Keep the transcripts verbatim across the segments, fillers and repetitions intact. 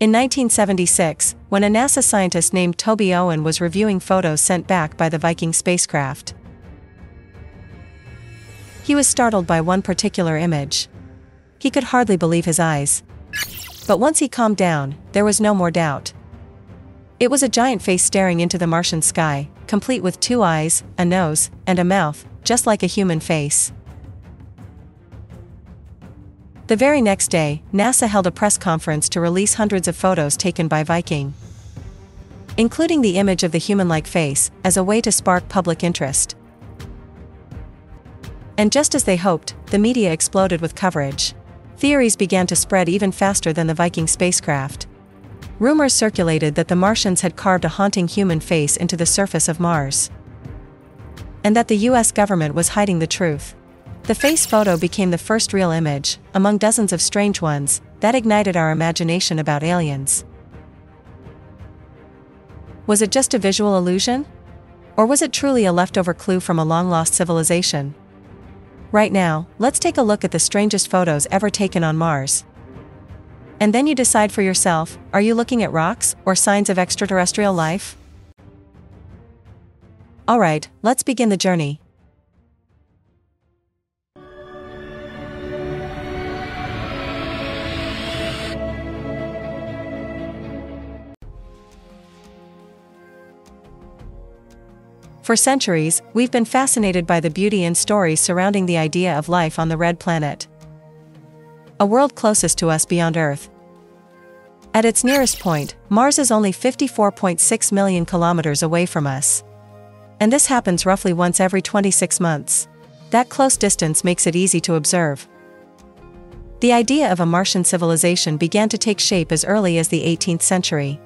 In nineteen seventy-six, when a NASA scientist named Toby Owen was reviewing photos sent back by the Viking spacecraft, he was startled by one particular image. He could hardly believe his eyes. But once he calmed down, there was no more doubt. It was a giant face staring into the Martian sky, complete with two eyes, a nose, and a mouth, just like a human face. The very next day, NASA held a press conference to release hundreds of photos taken by Viking, including the image of the human-like face, as a way to spark public interest. And just as they hoped, the media exploded with coverage. Theories began to spread even faster than the Viking spacecraft. Rumors circulated that the Martians had carved a haunting human face into the surface of Mars, and that the U S government was hiding the truth. The face photo became the first real image, among dozens of strange ones, that ignited our imagination about aliens. Was it just a visual illusion? Or was it truly a leftover clue from a long-lost civilization? Right now, let's take a look at the strangest photos ever taken on Mars. And then you decide for yourself, are you looking at rocks, or signs of extraterrestrial life? Alright, let's begin the journey. For centuries, we've been fascinated by the beauty and stories surrounding the idea of life on the Red Planet, a world closest to us beyond Earth. At its nearest point, Mars is only fifty-four point six million kilometers away from us. And this happens roughly once every twenty-six months. That close distance makes it easy to observe. The idea of a Martian civilization began to take shape as early as the eighteenth century.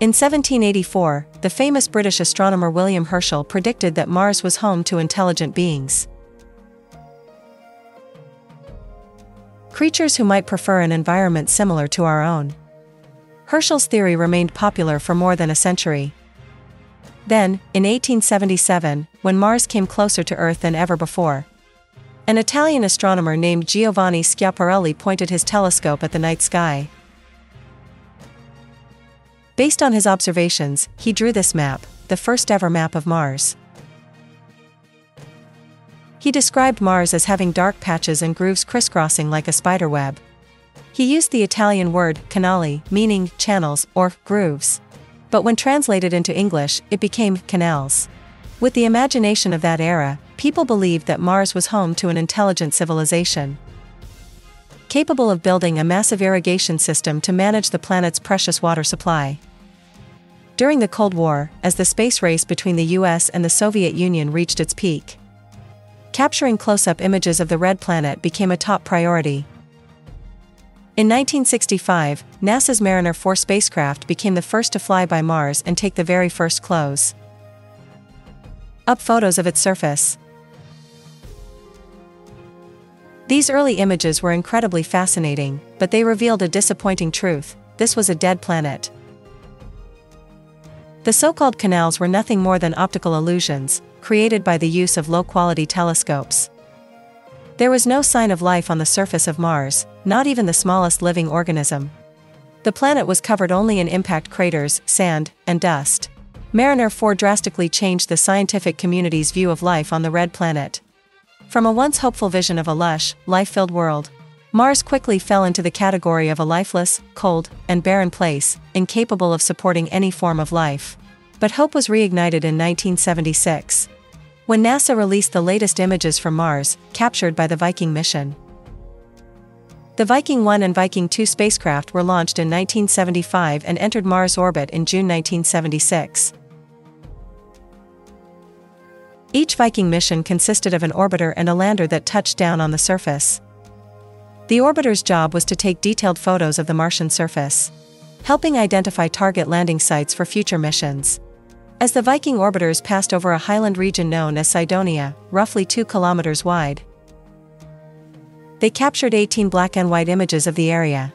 In seventeen eighty-four, the famous British astronomer William Herschel predicted that Mars was home to intelligent beings, creatures who might prefer an environment similar to our own. Herschel's theory remained popular for more than a century. Then, in eighteen seventy-seven, when Mars came closer to Earth than ever before, an Italian astronomer named Giovanni Schiaparelli pointed his telescope at the night sky. Based on his observations, he drew this map, the first ever map of Mars. He described Mars as having dark patches and grooves crisscrossing like a spiderweb. He used the Italian word canali, meaning channels or grooves. But when translated into English, it became canals. With the imagination of that era, people believed that Mars was home to an intelligent civilization, capable of building a massive irrigation system to manage the planet's precious water supply. During the Cold War, as the space race between the U S and the Soviet Union reached its peak, capturing close-up images of the Red Planet became a top priority. In nineteen sixty-five, NASA's Mariner four spacecraft became the first to fly by Mars and take the very first close-up photos of its surface. These early images were incredibly fascinating, but they revealed a disappointing truth: this was a dead planet. The so-called canals were nothing more than optical illusions, created by the use of low-quality telescopes. There was no sign of life on the surface of Mars, not even the smallest living organism. The planet was covered only in impact craters, sand, and dust. Mariner four drastically changed the scientific community's view of life on the Red Planet. From a once hopeful vision of a lush, life-filled world, Mars quickly fell into the category of a lifeless, cold, and barren place, incapable of supporting any form of life. But hope was reignited in nineteen seventy-six, when NASA released the latest images from Mars, captured by the Viking mission. The Viking one and Viking two spacecraft were launched in nineteen seventy-five and entered Mars orbit in June nineteen seventy-six. Each Viking mission consisted of an orbiter and a lander that touched down on the surface. The orbiter's job was to take detailed photos of the Martian surface, helping identify target landing sites for future missions. As the Viking orbiters passed over a highland region known as Cydonia, roughly two kilometers wide, they captured eighteen black and white images of the area.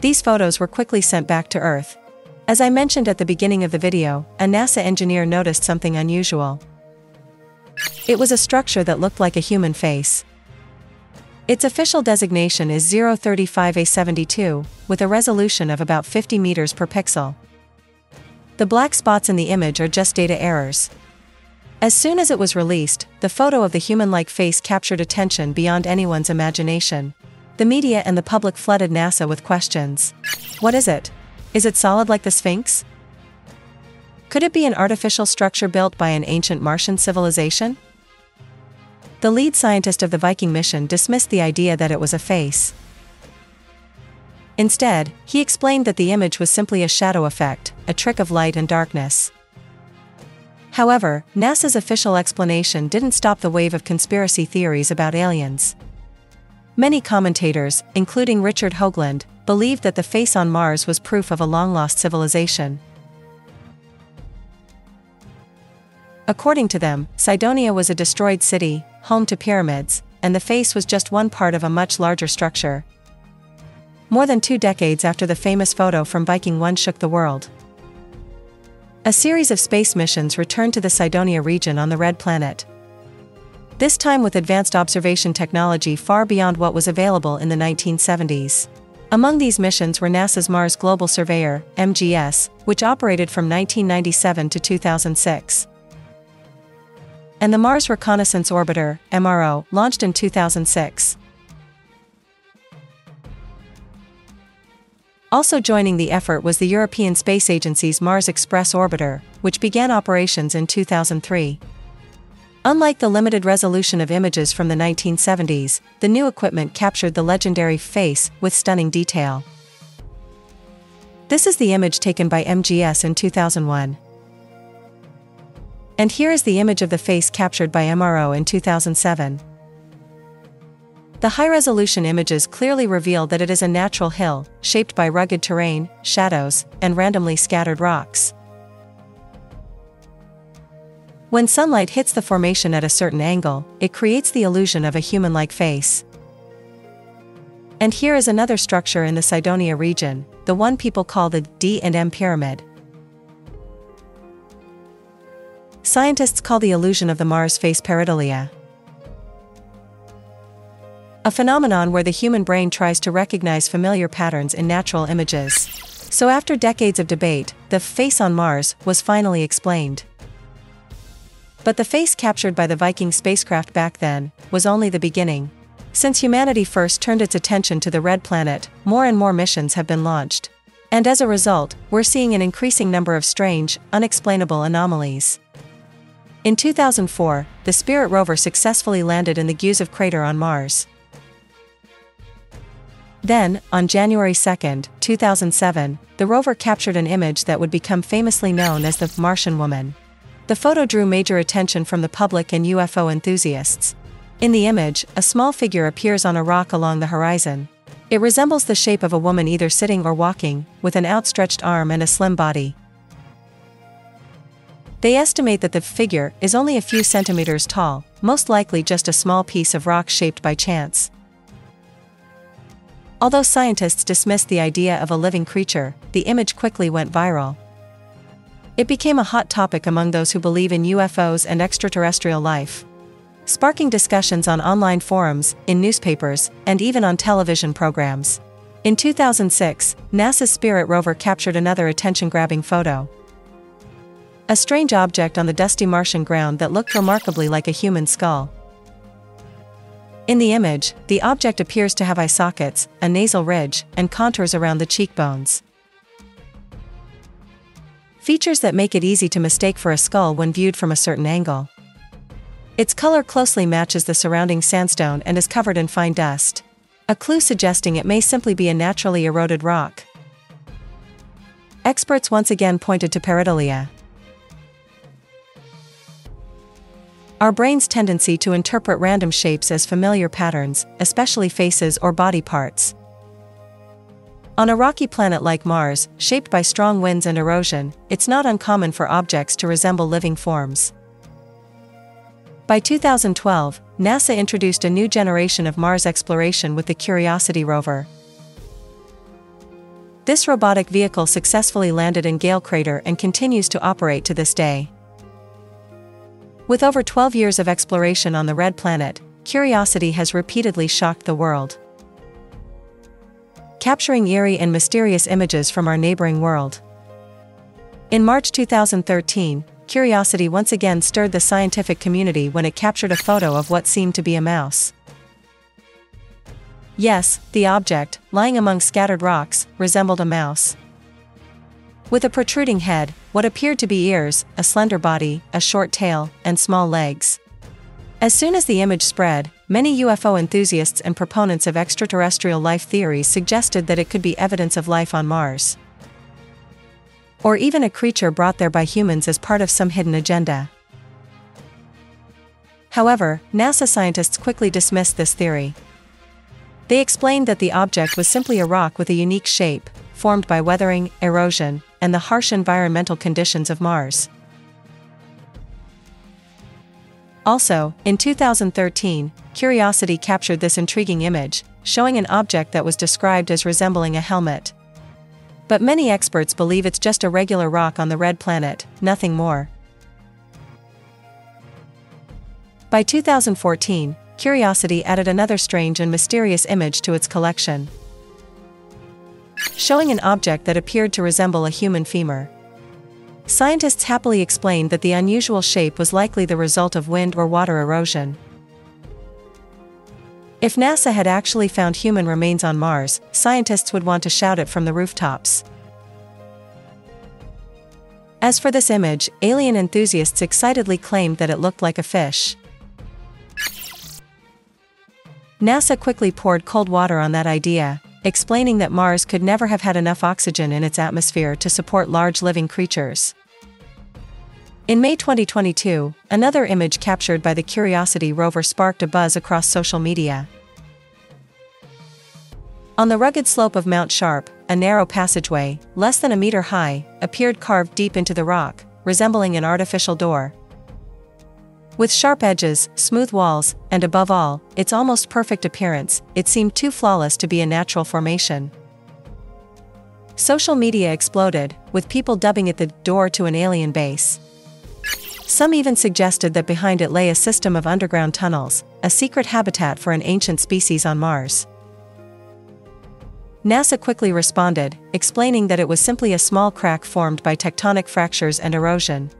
These photos were quickly sent back to Earth. As I mentioned at the beginning of the video, a NASA engineer noticed something unusual. It was a structure that looked like a human face. Its official designation is zero thirty-five A seventy-two, with a resolution of about fifty meters per pixel. The black spots in the image are just data errors. As soon as it was released, the photo of the human-like face captured attention beyond anyone's imagination. The media and the public flooded NASA with questions. What is it? Is it solid like the Sphinx? Could it be an artificial structure built by an ancient Martian civilization? The lead scientist of the Viking mission dismissed the idea that it was a face. Instead, he explained that the image was simply a shadow effect, a trick of light and darkness. However, NASA's official explanation didn't stop the wave of conspiracy theories about aliens. Many commentators, including Richard Hoagland, believed that the face on Mars was proof of a long-lost civilization. According to them, Cydonia was a destroyed city, home to pyramids, and the face was just one part of a much larger structure. More than two decades after the famous photo from Viking one shook the world. A series of space missions returned to the Cydonia region on the Red Planet. This time with advanced observation technology far beyond what was available in the nineteen seventies. Among these missions were NASA's Mars Global Surveyor, M G S, which operated from nineteen ninety-seven to two thousand six. And the Mars Reconnaissance Orbiter, M R O, launched in two thousand six. Also joining the effort was the European Space Agency's Mars Express Orbiter, which began operations in two thousand three. Unlike the limited resolution of images from the nineteen seventies, the new equipment captured the legendary face with stunning detail. This is the image taken by M G S in two thousand one. And here is the image of the face captured by M R O in two thousand seven. The high-resolution images clearly reveal that it is a natural hill, shaped by rugged terrain, shadows, and randomly scattered rocks. When sunlight hits the formation at a certain angle, it creates the illusion of a human-like face. And here is another structure in the Cydonia region, the one people call the D and M Pyramid. Scientists call the illusion of the Mars face pareidolia, a phenomenon where the human brain tries to recognize familiar patterns in natural images. So after decades of debate, the face on Mars was finally explained. But the face captured by the Viking spacecraft back then was only the beginning. Since humanity first turned its attention to the Red Planet, more and more missions have been launched. And as a result, we're seeing an increasing number of strange, unexplainable anomalies. In two thousand four, the Spirit rover successfully landed in the Gusev crater on Mars. Then, on January second, two thousand seven, the rover captured an image that would become famously known as the Martian Woman. The photo drew major attention from the public and U F O enthusiasts. In the image, a small figure appears on a rock along the horizon. It resembles the shape of a woman either sitting or walking, with an outstretched arm and a slim body. They estimate that the figure is only a few centimeters tall, most likely just a small piece of rock shaped by chance. Although scientists dismissed the idea of a living creature, the image quickly went viral. It became a hot topic among those who believe in U F Os and extraterrestrial life, sparking discussions on online forums, in newspapers, and even on television programs. In two thousand six, NASA's Spirit rover captured another attention-grabbing photo. A strange object on the dusty Martian ground that looked remarkably like a human skull. In the image, the object appears to have eye sockets, a nasal ridge, and contours around the cheekbones. Features that make it easy to mistake for a skull when viewed from a certain angle. Its color closely matches the surrounding sandstone and is covered in fine dust, a clue suggesting it may simply be a naturally eroded rock. Experts once again pointed to pareidolia, our brain's tendency to interpret random shapes as familiar patterns, especially faces or body parts. On a rocky planet like Mars, shaped by strong winds and erosion, it's not uncommon for objects to resemble living forms. By two thousand twelve, NASA introduced a new generation of Mars exploration with the Curiosity rover. This robotic vehicle successfully landed in Gale Crater and continues to operate to this day. With over twelve years of exploration on the Red Planet, Curiosity has repeatedly shocked the world, capturing eerie and mysterious images from our neighboring world. In March two thousand thirteen, Curiosity once again stirred the scientific community when it captured a photo of what seemed to be a mouse. Yes, the object, lying among scattered rocks, resembled a mouse, with a protruding head, what appeared to be ears, a slender body, a short tail, and small legs. As soon as the image spread, many U F O enthusiasts and proponents of extraterrestrial life theories suggested that it could be evidence of life on Mars, or even a creature brought there by humans as part of some hidden agenda. However, NASA scientists quickly dismissed this theory. They explained that the object was simply a rock with a unique shape, formed by weathering, erosion, and the harsh environmental conditions of Mars. Also, in two thousand thirteen, Curiosity captured this intriguing image, showing an object that was described as resembling a helmet. But many experts believe it's just a regular rock on the red planet, nothing more. By two thousand fourteen, Curiosity added another strange and mysterious image to its collection, showing an object that appeared to resemble a human femur. Scientists happily explained that the unusual shape was likely the result of wind or water erosion. If NASA had actually found human remains on Mars, scientists would want to shout it from the rooftops. As for this image, alien enthusiasts excitedly claimed that it looked like a fish. NASA quickly poured cold water on that idea, explaining that Mars could never have had enough oxygen in its atmosphere to support large living creatures. In May twenty twenty-two, another image captured by the Curiosity rover sparked a buzz across social media. On the rugged slope of Mount Sharp, a narrow passageway, less than a meter high, appeared carved deep into the rock, resembling an artificial door, with sharp edges, smooth walls, and above all, its almost perfect appearance, it seemed too flawless to be a natural formation. Social media exploded, with people dubbing it the door to an alien base. Some even suggested that behind it lay a system of underground tunnels, a secret habitat for an ancient species on Mars. NASA quickly responded, explaining that it was simply a small crack formed by tectonic fractures and erosion.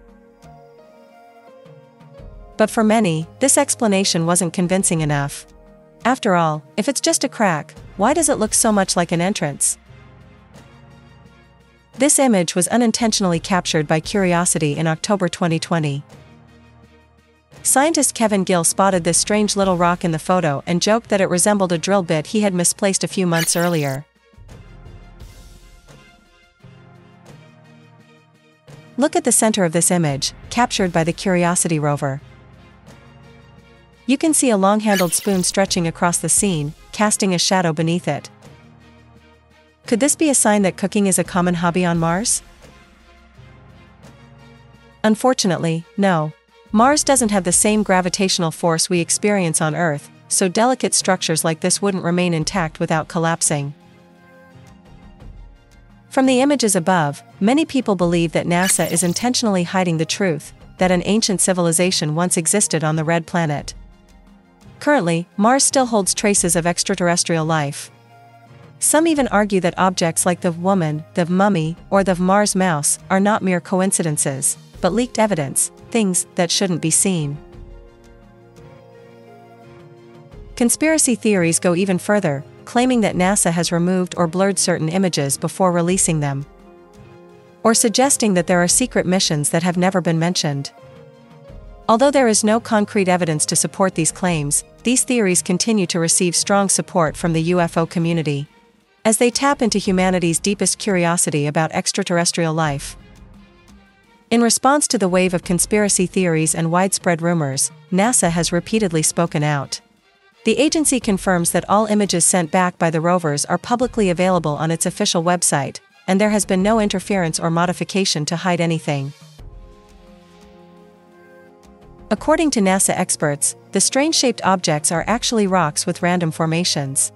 But for many, this explanation wasn't convincing enough. After all, if it's just a crack, why does it look so much like an entrance? This image was unintentionally captured by Curiosity in October twenty twenty. Scientist Kevin Gill spotted this strange little rock in the photo and joked that it resembled a drill bit he had misplaced a few months earlier. Look at the center of this image, captured by the Curiosity rover. You can see a long-handled spoon stretching across the scene, casting a shadow beneath it. Could this be a sign that cooking is a common hobby on Mars? Unfortunately, no. Mars doesn't have the same gravitational force we experience on Earth, so delicate structures like this wouldn't remain intact without collapsing. From the images above, many people believe that NASA is intentionally hiding the truth, that an ancient civilization once existed on the red planet. Currently, Mars still holds traces of extraterrestrial life. Some even argue that objects like the woman, the mummy, or the Mars mouse are not mere coincidences, but leaked evidence, things that shouldn't be seen. Conspiracy theories go even further, claiming that NASA has removed or blurred certain images before releasing them, or suggesting that there are secret missions that have never been mentioned. Although there is no concrete evidence to support these claims, these theories continue to receive strong support from the U F O community, as they tap into humanity's deepest curiosity about extraterrestrial life. In response to the wave of conspiracy theories and widespread rumors, NASA has repeatedly spoken out. The agency confirms that all images sent back by the rovers are publicly available on its official website, and there has been no interference or modification to hide anything. According to NASA experts, the strange-shaped objects are actually rocks with random formations,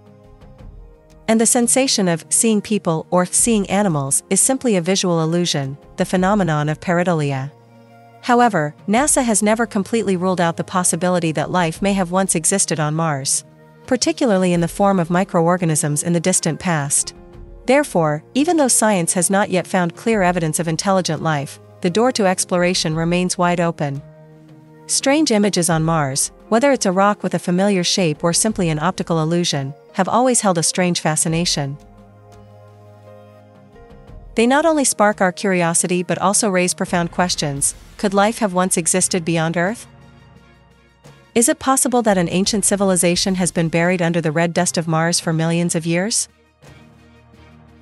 and the sensation of seeing people or seeing animals is simply a visual illusion, the phenomenon of pareidolia. However, NASA has never completely ruled out the possibility that life may have once existed on Mars, particularly in the form of microorganisms in the distant past. Therefore, even though science has not yet found clear evidence of intelligent life, the door to exploration remains wide open. Strange images on Mars, whether it's a rock with a familiar shape or simply an optical illusion, have always held a strange fascination. They not only spark our curiosity but also raise profound questions. Could life have once existed beyond Earth? Is it possible that an ancient civilization has been buried under the red dust of Mars for millions of years?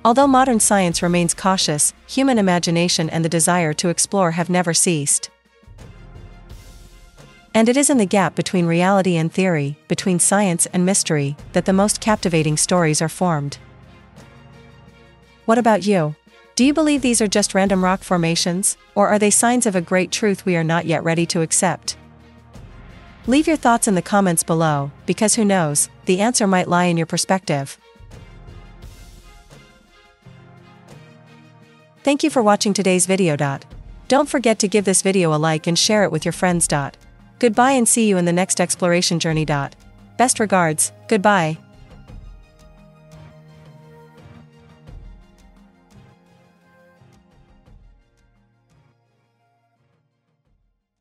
Although modern science remains cautious, human imagination and the desire to explore have never ceased. And it is in the gap between reality and theory, between science and mystery, that the most captivating stories are formed. What about you? Do you believe these are just random rock formations, or are they signs of a great truth we are not yet ready to accept? Leave your thoughts in the comments below, because who knows, the answer might lie in your perspective. Thank you for watching today's video. Don't forget to give this video a like and share it with your friends. Goodbye and see you in the next exploration journey. Best regards, goodbye.